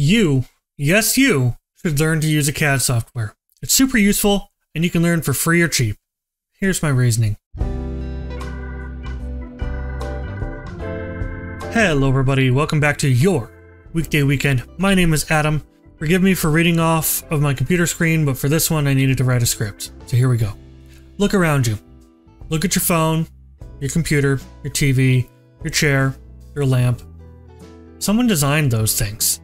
You, yes you, should learn to use a CAD software. It's super useful and you can learn for free or cheap. Here's my reasoning. Hello everybody, welcome back to your weekday weekend. My name is Adam. Forgive me for reading off of my computer screen, but for this one I needed to write a script. So here we go. Look around you. Look at your phone, your computer, your TV, your chair, your lamp. Someone designed those things.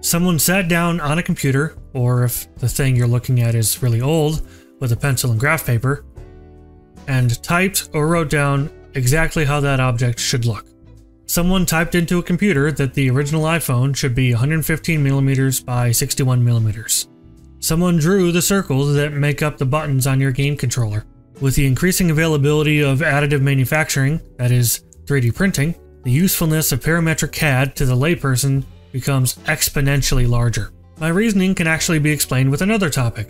Someone sat down on a computer, or if the thing you're looking at is really old, with a pencil and graph paper, and typed or wrote down exactly how that object should look. Someone typed into a computer that the original iPhone should be 115mm by 61mm. Someone drew the circles that make up the buttons on your game controller. With the increasing availability of additive manufacturing, that is, 3D printing, the usefulness of parametric CAD to the layperson becomes exponentially larger. My reasoning can actually be explained with another topic: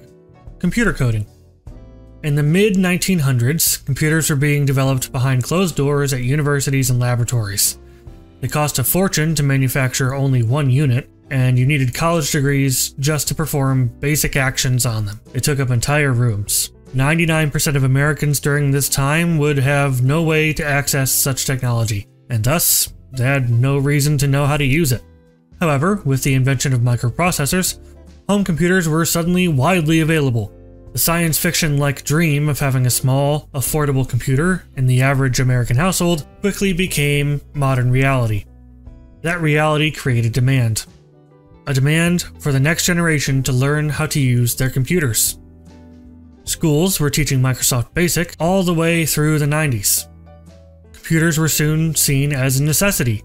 computer coding. In the mid-1900s, computers were being developed behind closed doors at universities and laboratories. They cost a fortune to manufacture only one unit, and you needed college degrees just to perform basic actions on them. They took up entire rooms. 99% of Americans during this time would have no way to access such technology, and thus, they had no reason to know how to use it. However, with the invention of microprocessors, home computers were suddenly widely available. The science fiction-like dream of having a small, affordable computer in the average American household quickly became modern reality. That reality created demand. A demand for the next generation to learn how to use their computers. Schools were teaching Microsoft Basic all the way through the 90s. Computers were soon seen as a necessity,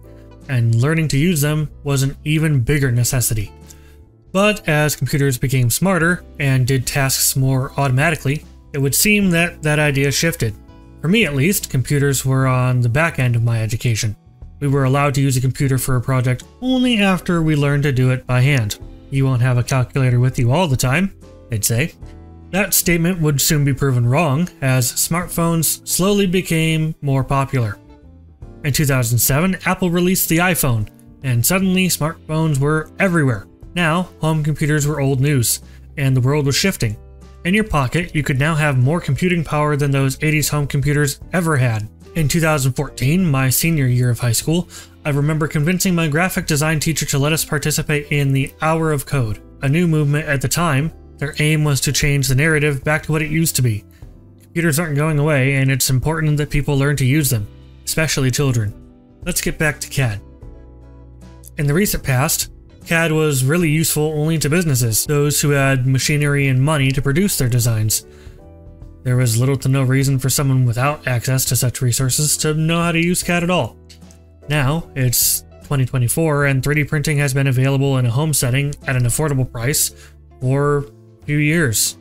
and learning to use them was an even bigger necessity. But as computers became smarter and did tasks more automatically, it would seem that that idea shifted. For me at least, computers were on the back end of my education. We were allowed to use a computer for a project only after we learned to do it by hand. You won't have a calculator with you all the time, they'd say. That statement would soon be proven wrong, as smartphones slowly became more popular. In 2007, Apple released the iPhone, and suddenly smartphones were everywhere. Now, home computers were old news, and the world was shifting. In your pocket, you could now have more computing power than those 80s home computers ever had. In 2014, my senior year of high school, I remember convincing my graphic design teacher to let us participate in the Hour of Code, a new movement at the time. Their aim was to change the narrative back to what it used to be. Computers aren't going away, and it's important that people learn to use them, especially children. Let's get back to CAD. In the recent past, CAD was really useful only to businesses, those who had machinery and money to produce their designs. There was little to no reason for someone without access to such resources to know how to use CAD at all. Now, it's 2024, and 3D printing has been available in a home setting at an affordable price for few years.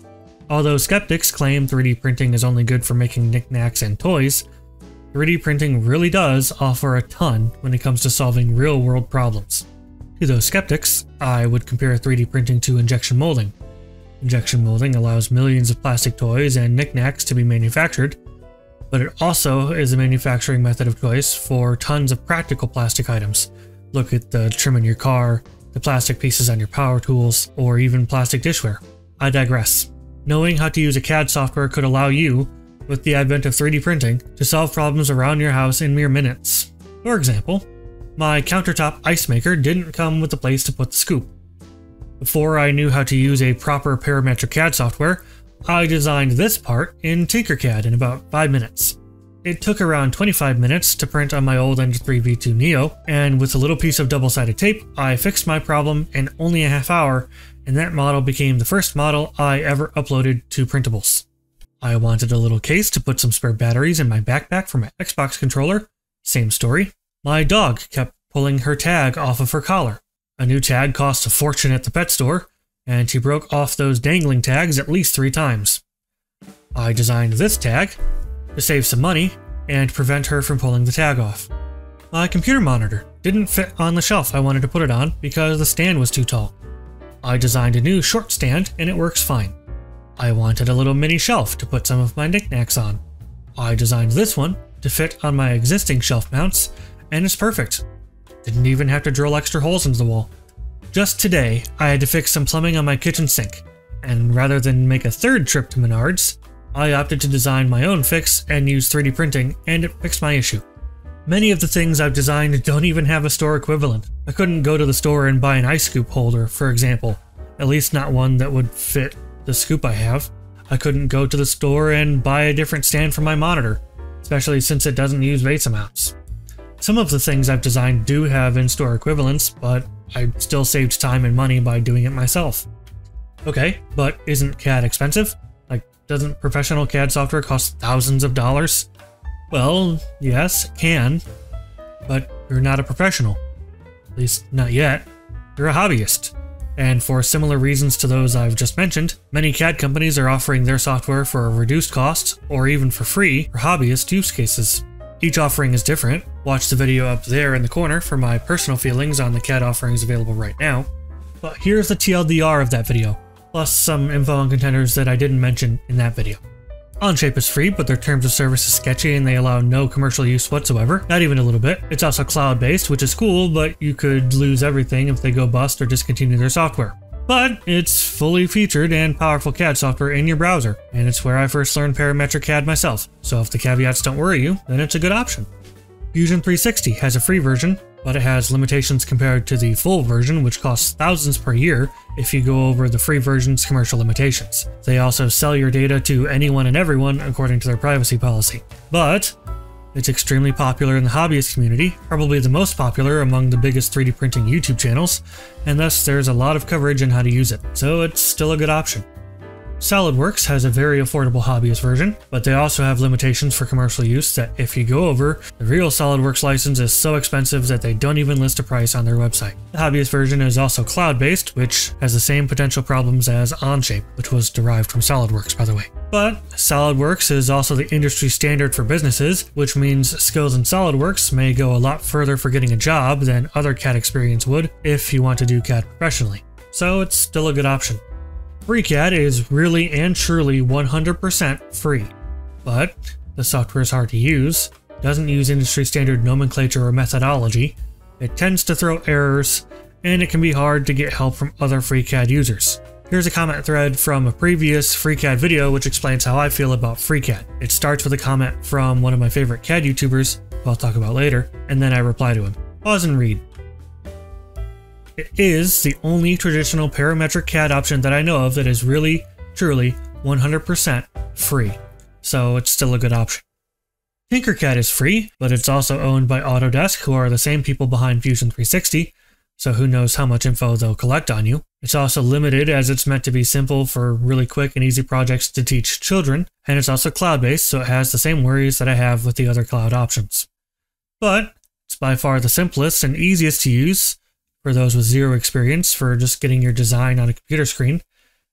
Although skeptics claim 3D printing is only good for making knickknacks and toys, 3D printing really does offer a ton when it comes to solving real-world problems. To those skeptics, I would compare 3D printing to injection molding. Injection molding allows millions of plastic toys and knickknacks to be manufactured, but it also is a manufacturing method of choice for tons of practical plastic items. Look at the trim in your car, the plastic pieces on your power tools, or even plastic dishware. I digress. Knowing how to use a CAD software could allow you, with the advent of 3D printing, to solve problems around your house in mere minutes. For example, my countertop ice maker didn't come with a place to put the scoop. Before I knew how to use a proper parametric CAD software, I designed this part in Tinkercad in about 5 minutes. It took around 25 minutes to print on my old Ender 3 V2 Neo, and with a little piece of double-sided tape, I fixed my problem in only a half hour, and that model became the first model I ever uploaded to Printables. I wanted a little case to put some spare batteries in my backpack for my Xbox controller. Same story. My dog kept pulling her tag off of her collar. A new tag cost a fortune at the pet store, and she broke off those dangling tags at least 3 times. I designed this tag to save some money and prevent her from pulling the tag off. My computer monitor didn't fit on the shelf I wanted to put it on because the stand was too tall. I designed a new short stand and it works fine. I wanted a little mini shelf to put some of my knickknacks on. I designed this one to fit on my existing shelf mounts and it's perfect. Didn't even have to drill extra holes into the wall. Just today, I had to fix some plumbing on my kitchen sink, and rather than make a third trip to Menards, I opted to design my own fix and use 3D printing, and it fixed my issue. Many of the things I've designed don't even have a store equivalent. I couldn't go to the store and buy an ice scoop holder, for example, at least not one that would fit the scoop I have. I couldn't go to the store and buy a different stand for my monitor, especially since it doesn't use VESA mounts. Some of the things I've designed do have in-store equivalents, but I still saved time and money by doing it myself. Okay, but isn't CAD expensive? Like, doesn't professional CAD software cost thousands of dollars? Well, yes, it can, but you're not a professional. At least, not yet. You're a hobbyist. And for similar reasons to those I've just mentioned, many CAD companies are offering their software for a reduced cost, or even for free, for hobbyist use cases. Each offering is different. Watch the video up there in the corner for my personal feelings on the CAD offerings available right now. But here's the TLDR of that video, plus some info on contenders that I didn't mention in that video. OnShape is free, but their terms of service is sketchy and they allow no commercial use whatsoever, not even a little bit. It's also cloud-based, which is cool, but you could lose everything if they go bust or discontinue their software. But it's fully featured and powerful CAD software in your browser, and it's where I first learned parametric CAD myself, so if the caveats don't worry you, then it's a good option. Fusion 360 has a free version, but it has limitations compared to the full version, which costs thousands per year if you go over the free version's commercial limitations. They also sell your data to anyone and everyone according to their privacy policy. But it's extremely popular in the hobbyist community, probably the most popular among the biggest 3D printing YouTube channels, and thus there's a lot of coverage on how to use it, so it's still a good option. SolidWorks has a very affordable hobbyist version, but they also have limitations for commercial use that if you go over, the real SolidWorks license is so expensive that they don't even list a price on their website. The hobbyist version is also cloud-based, which has the same potential problems as OnShape, which was derived from SolidWorks, by the way. But SolidWorks is also the industry standard for businesses, which means skills in SolidWorks may go a lot further for getting a job than other CAD experience would if you want to do CAD professionally. So it's still a good option. FreeCAD is really and truly 100% free, but the software is hard to use, doesn't use industry standard nomenclature or methodology, it tends to throw errors, and it can be hard to get help from other FreeCAD users. Here's a comment thread from a previous FreeCAD video which explains how I feel about FreeCAD. It starts with a comment from one of my favorite CAD YouTubers, who I'll talk about later, and then I reply to him. Pause and read. It is the only traditional parametric CAD option that I know of that is really, truly 100% free, so it's still a good option. Tinkercad is free, but it's also owned by Autodesk, who are the same people behind Fusion 360, so who knows how much info they'll collect on you. It's also limited as it's meant to be simple for really quick and easy projects to teach children, and it's also cloud-based, so it has the same worries that I have with the other cloud options. But it's by far the simplest and easiest to use, for those with zero experience for just getting your design on a computer screen,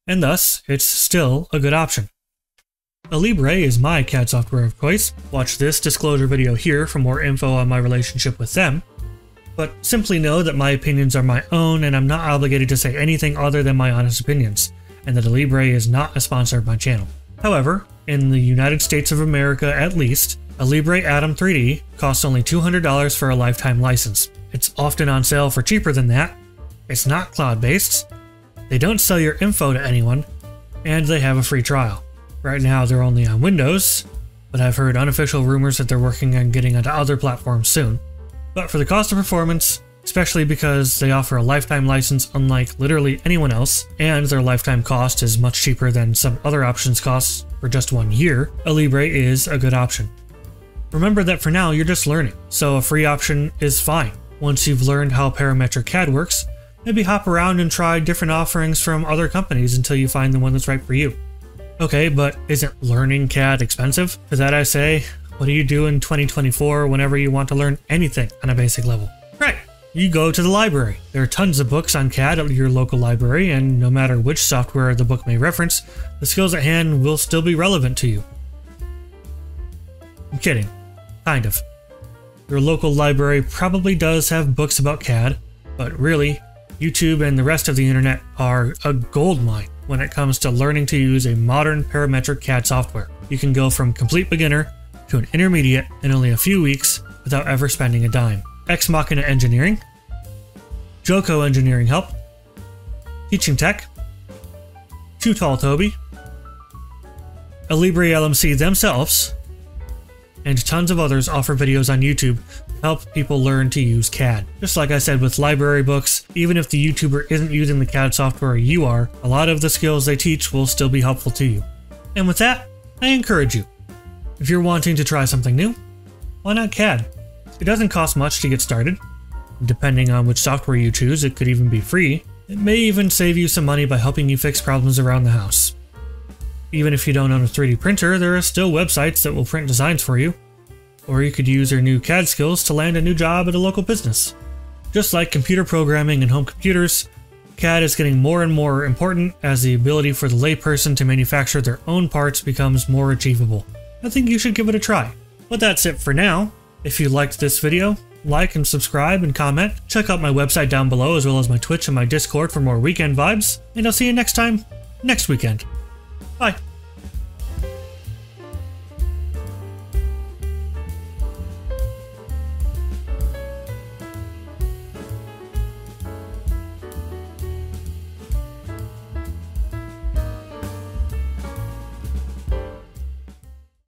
and thus it's still a good option. Alibre is my CAD software of choice. Watch this disclosure video here for more info on my relationship with them, but simply know that my opinions are my own and I'm not obligated to say anything other than my honest opinions, and that Alibre is not a sponsor of my channel. However, in the United States of America at least, Alibre Atom 3D costs only $200 for a lifetime license. It's often on sale for cheaper than that, it's not cloud-based, they don't sell your info to anyone, and they have a free trial. Right now they're only on Windows, but I've heard unofficial rumors that they're working on getting onto other platforms soon. But for the cost of performance, especially because they offer a lifetime license unlike literally anyone else, and their lifetime cost is much cheaper than some other options costs for just 1 year, Alibre is a good option. Remember that for now you're just learning, so a free option is fine. Once you've learned how parametric CAD works, maybe hop around and try different offerings from other companies until you find the one that's right for you. Okay, but isn't learning CAD expensive? To that I say, what do you do in 2024 whenever you want to learn anything on a basic level? Right, you go to the library. There are tons of books on CAD at your local library, and no matter which software the book may reference, the skills at hand will still be relevant to you. I'm kidding. Kind of. Your local library probably does have books about CAD, but really, YouTube and the rest of the internet are a goldmine when it comes to learning to use a modern parametric CAD software. You can go from complete beginner to an intermediate in only a few weeks without ever spending a dime. Ex Machina Engineering, Joko Engineering Help, Teaching Tech, Too Tall Toby, AlibreLLC themselves, and tons of others offer videos on YouTube to help people learn to use CAD. Just like I said with library books, even if the YouTuber isn't using the CAD software you are, a lot of the skills they teach will still be helpful to you. And with that, I encourage you. If you're wanting to try something new, why not CAD? It doesn't cost much to get started. Depending on which software you choose, it could even be free. It may even save you some money by helping you fix problems around the house. Even if you don't own a 3D printer, there are still websites that will print designs for you. Or you could use your new CAD skills to land a new job at a local business. Just like computer programming and home computers, CAD is getting more and more important as the ability for the layperson to manufacture their own parts becomes more achievable. I think you should give it a try. But that's it for now. If you liked this video, like and subscribe and comment. Check out my website down below as well as my Twitch and my Discord for more weekend vibes. And I'll see you next time, next weekend. Bye.